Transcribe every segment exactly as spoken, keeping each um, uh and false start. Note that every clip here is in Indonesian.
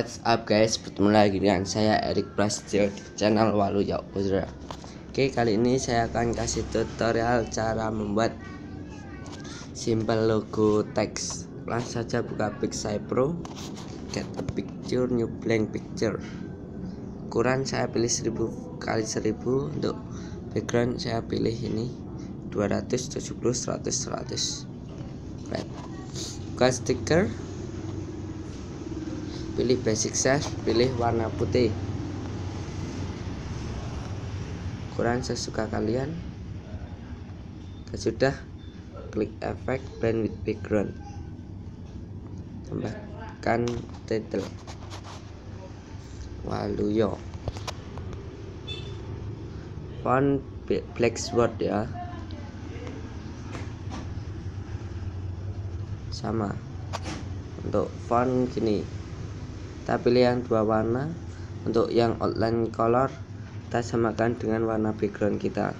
What's up guys, bertemu lagi dengan saya Erix Prasetyo di channel Waluyo. Oke, kali ini saya akan kasih tutorial cara membuat simple logo text. Langsung saja buka Picsay Pro, get a picture, new blank picture. Ukuran saya pilih seribu kali seribu. Untuk background saya pilih ini dua ratus tujuh puluh seratus seratus. Right. Buka stiker, pilih basic size, pilih warna putih. Ukuran sesuka kalian. Sudah, klik efek blend with background, tambahkan title Waluyo, font flexword ya, sama untuk font gini. Kita pilih yang dua warna. Untuk yang outline color kita samakan dengan warna background kita.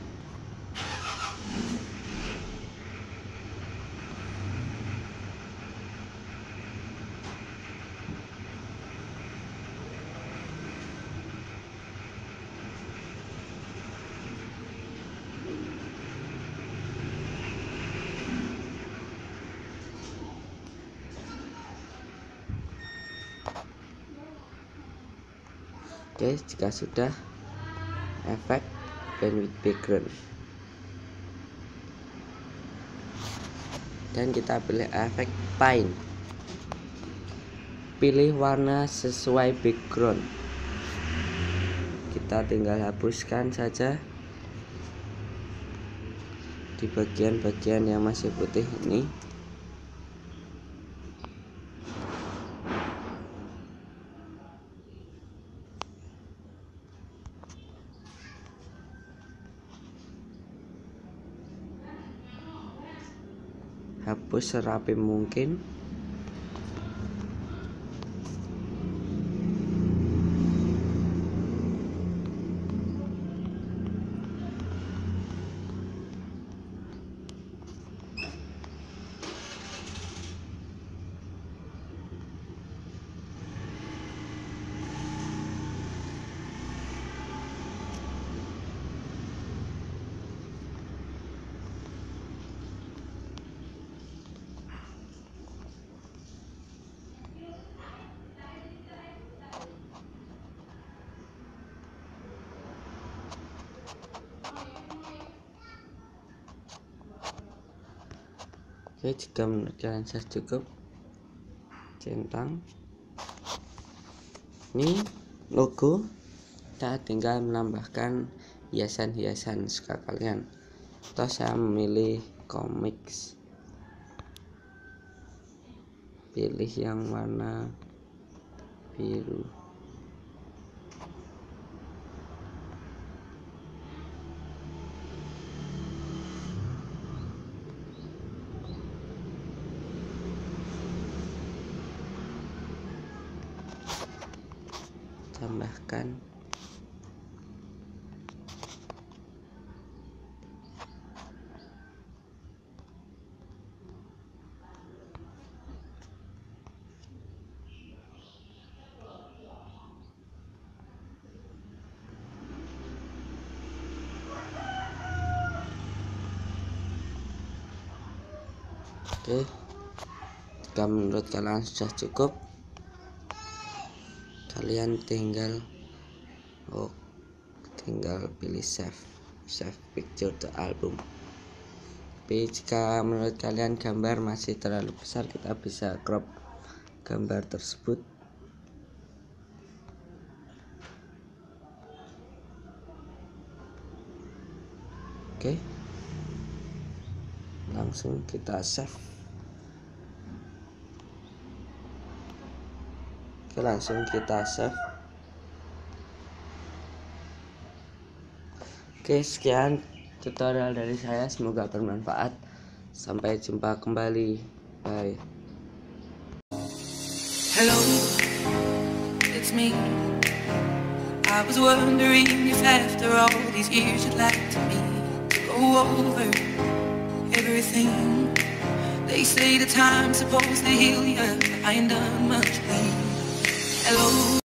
Oke, jika sudah, efek blend with background, dan kita pilih efek paint. Pilih warna sesuai background. Kita tinggal hapuskan saja di bagian-bagian yang masih putih ini. Hapus serapi mungkin. Oke, jika menurut kalian saya cukup, centang ini logo. Kita tinggal menambahkan hiasan-hiasan suka kalian. Atau saya memilih comics, pilih yang warna biru. Tambahkan oke, jika menurut kalian sudah cukup, kalian tinggal oh tinggal pilih save save picture to album. Tapi jika menurut kalian gambar masih terlalu besar, kita bisa crop gambar tersebut. Oke, langsung kita save. Oke, langsung kita save. Oke, sekian tutorial dari saya, semoga bermanfaat. Sampai jumpa kembali. Bye. Hello, it's me. I was wondering if after all these years you'd like to me to go over everything. They say the time's supposed to heal you, but I ain't done much. hello.